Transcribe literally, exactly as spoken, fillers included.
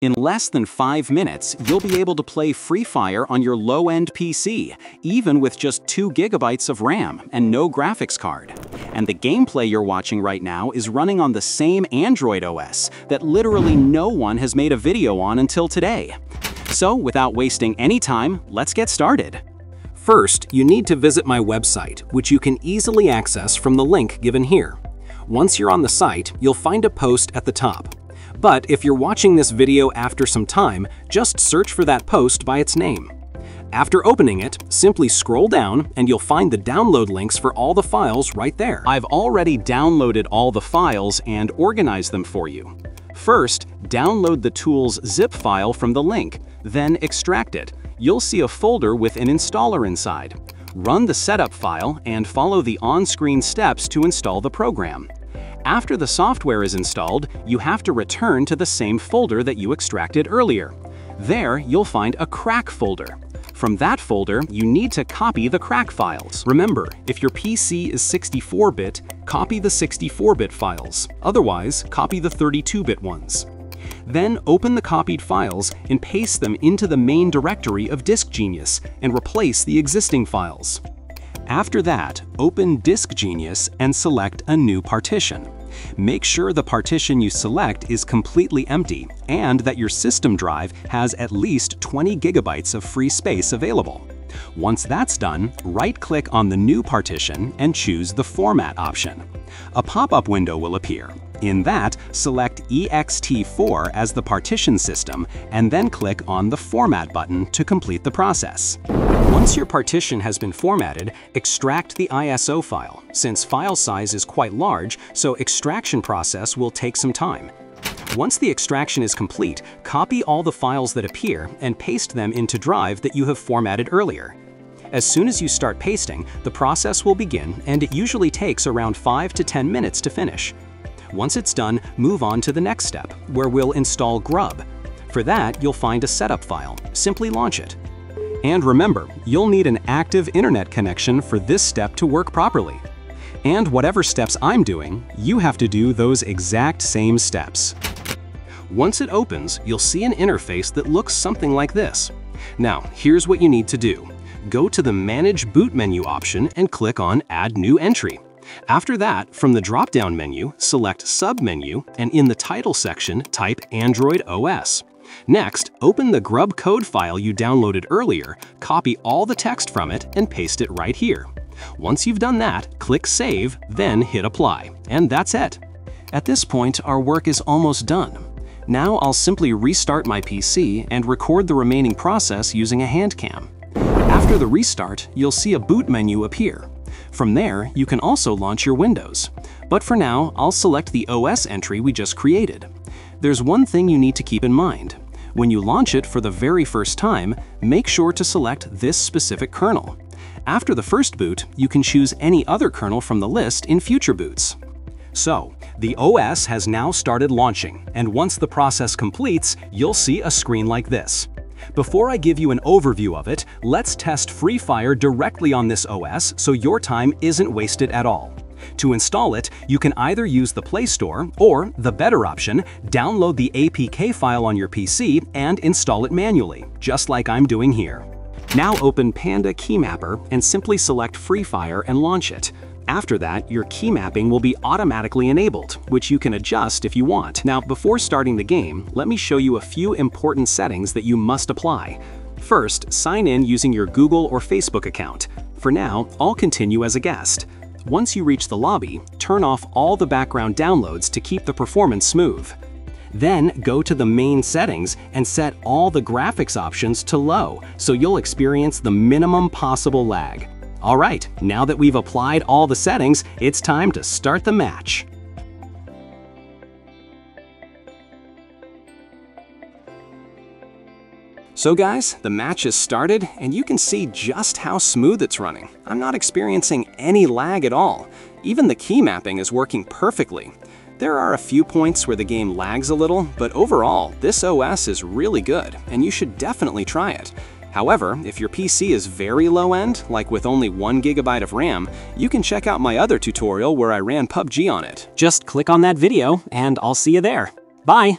In less than five minutes, you'll be able to play Free Fire on your low-end P C, even with just two gigabytes of RAM and no graphics card. And the gameplay you're watching right now is running on the same Android O S that literally no one has made a video on until today. So, without wasting any time, let's get started. First, you need to visit my website, which you can easily access from the link given here. Once you're on the site, you'll find a post at the top. But if you're watching this video after some time, just search for that post by its name. After opening it, simply scroll down and you'll find the download links for all the files right there. I've already downloaded all the files and organized them for you. First, download the tool's zip file from the link, then extract it. You'll see a folder with an installer inside. Run the setup file and follow the on-screen steps to install the program. After the software is installed, you have to return to the same folder that you extracted earlier. There, you'll find a crack folder. From that folder, you need to copy the crack files. Remember, if your P C is sixty-four bit, copy the sixty-four bit files. Otherwise, copy the thirty-two bit ones. Then open the copied files and paste them into the main directory of DiskGenius and replace the existing files. After that, open DiskGenius and select a new partition. Make sure the partition you select is completely empty and that your system drive has at least twenty gigabytes of free space available. Once that's done, right-click on the new partition and choose the Format option. A pop-up window will appear. In that, select E X T four as the partition system and then click on the Format button to complete the process. Once your partition has been formatted, extract the I S O file, since file size is quite large, so extraction process will take some time. Once the extraction is complete, copy all the files that appear and paste them into drive that you have formatted earlier. As soon as you start pasting, the process will begin and it usually takes around five to ten minutes to finish. Once it's done, move on to the next step, where we'll install Grub. For that, you'll find a setup file. Simply launch it. And remember, you'll need an active internet connection for this step to work properly. And whatever steps I'm doing, you have to do those exact same steps. Once it opens, you'll see an interface that looks something like this. Now, here's what you need to do. Go to the Manage Boot menu option and click on Add New Entry. After that, from the drop-down menu, select Submenu, and in the title section, type Android O S. Next, open the Grub code file you downloaded earlier, copy all the text from it, and paste it right here. Once you've done that, click Save, then hit Apply. And that's it. At this point, our work is almost done. Now I'll simply restart my P C and record the remaining process using a hand cam. After the restart, you'll see a boot menu appear. From there, you can also launch your Windows. But for now, I'll select the O S entry we just created. There's one thing you need to keep in mind. When you launch it for the very first time, make sure to select this specific kernel. After the first boot, you can choose any other kernel from the list in future boots. So, the O S has now started launching, and once the process completes, you'll see a screen like this. Before I give you an overview of it, let's test Free Fire directly on this O S so your time isn't wasted at all. To install it, you can either use the Play Store or, the better option, download the A P K file on your P C and install it manually, just like I'm doing here. Now open Panda Keymapper and simply select Free Fire and launch it. After that, your key mapping will be automatically enabled, which you can adjust if you want. Now, before starting the game, let me show you a few important settings that you must apply. First, sign in using your Google or Facebook account. For now, I'll continue as a guest. Once you reach the lobby, turn off all the background downloads to keep the performance smooth. Then, go to the main settings and set all the graphics options to low, so you'll experience the minimum possible lag. All right, now that we've applied all the settings, it's time to start the match. So guys, the match has started, and you can see just how smooth it's running. I'm not experiencing any lag at all. Even the key mapping is working perfectly. There are a few points where the game lags a little, but overall, this O S is really good, and you should definitely try it. However, if your P C is very low-end, like with only one gigabyte of RAM, you can check out my other tutorial where I ran P U B G on it. Just click on that video, and I'll see you there. Bye!